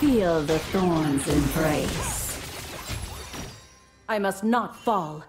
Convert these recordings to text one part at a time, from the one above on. Feel the thorns embrace. I must not fall.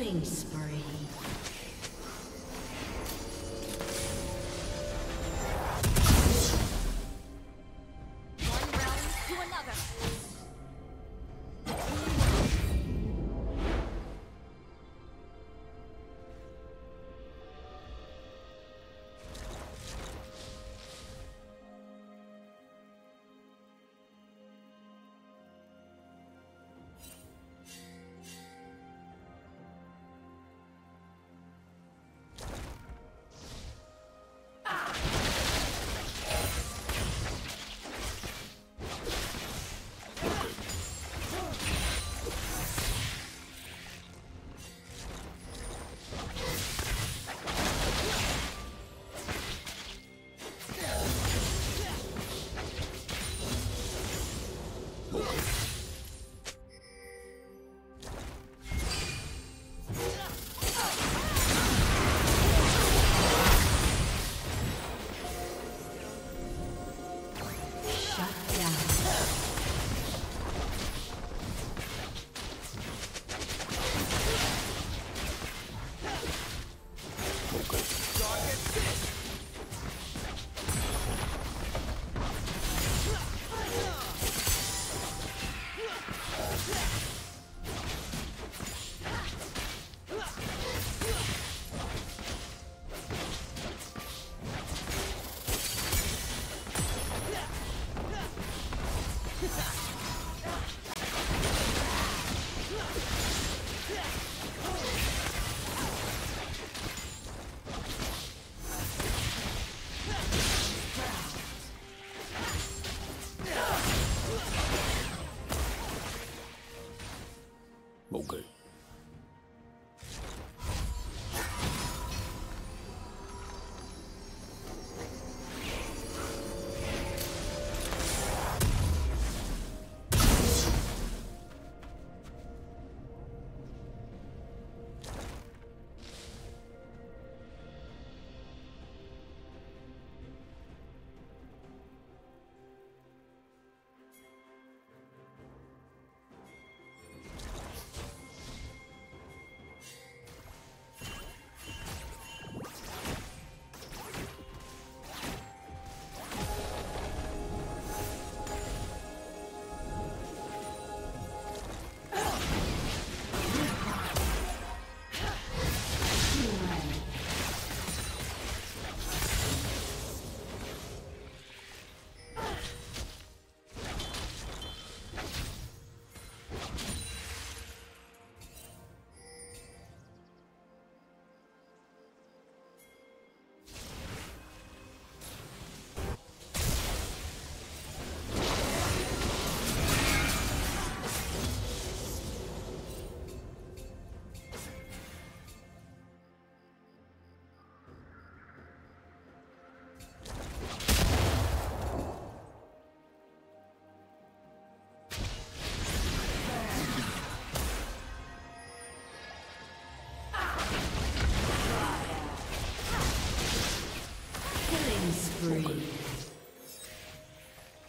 Killing spree.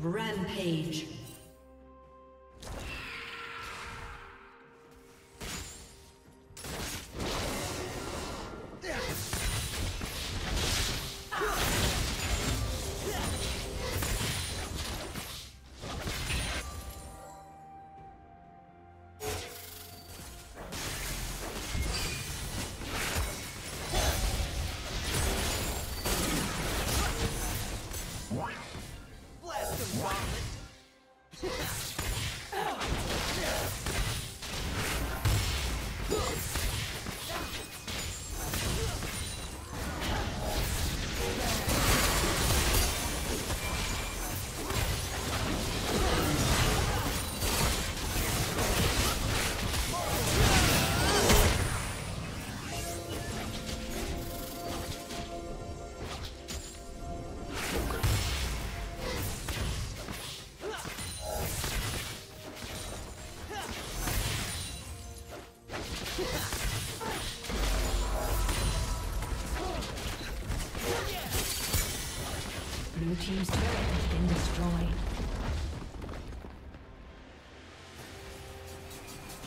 Rampage. Blue team's turret has been destroyed. Blue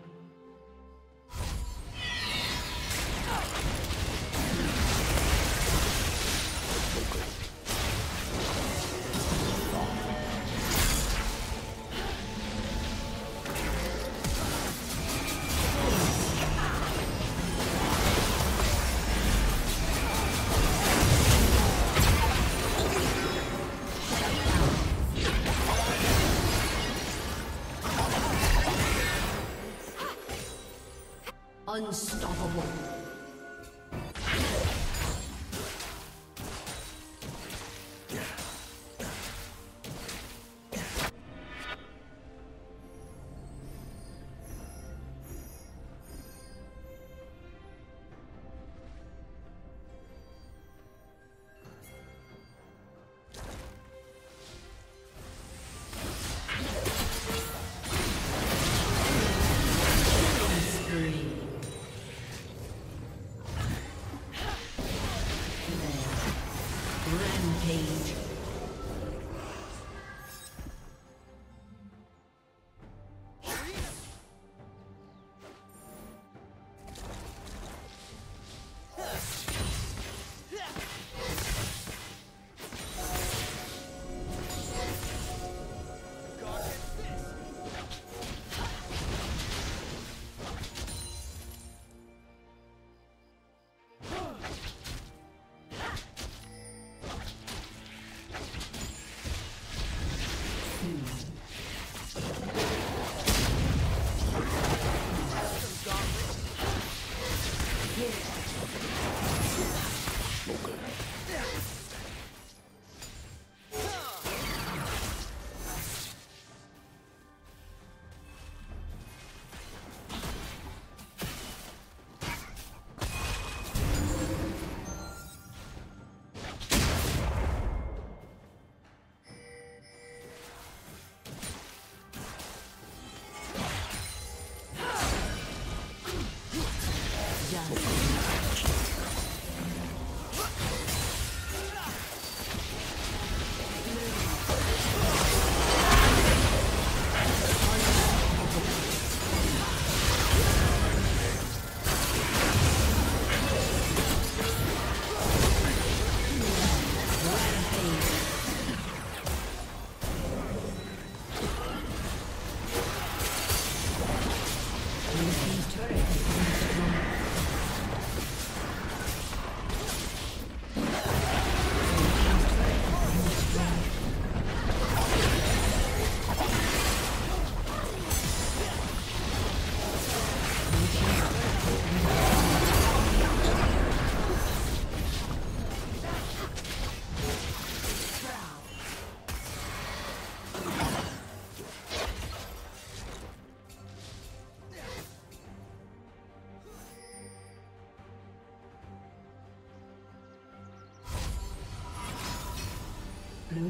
Unstoppable. Blue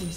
team's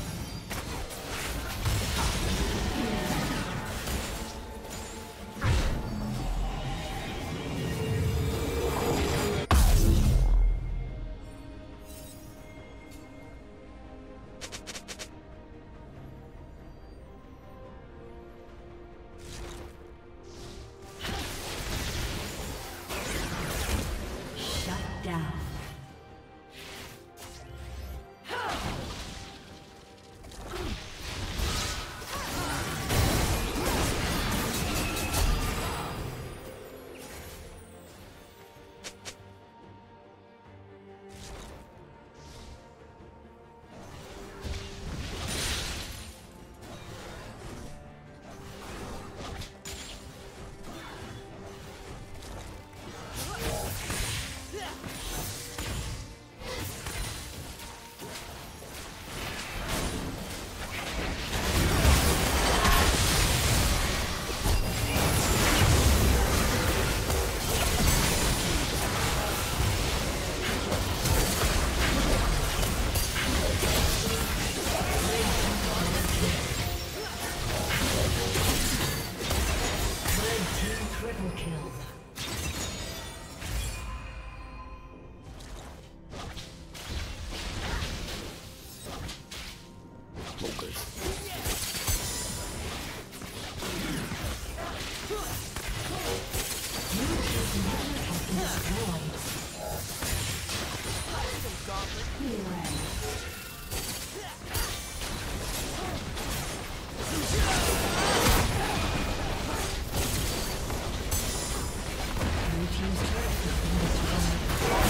Blue team's turret has been destroyed.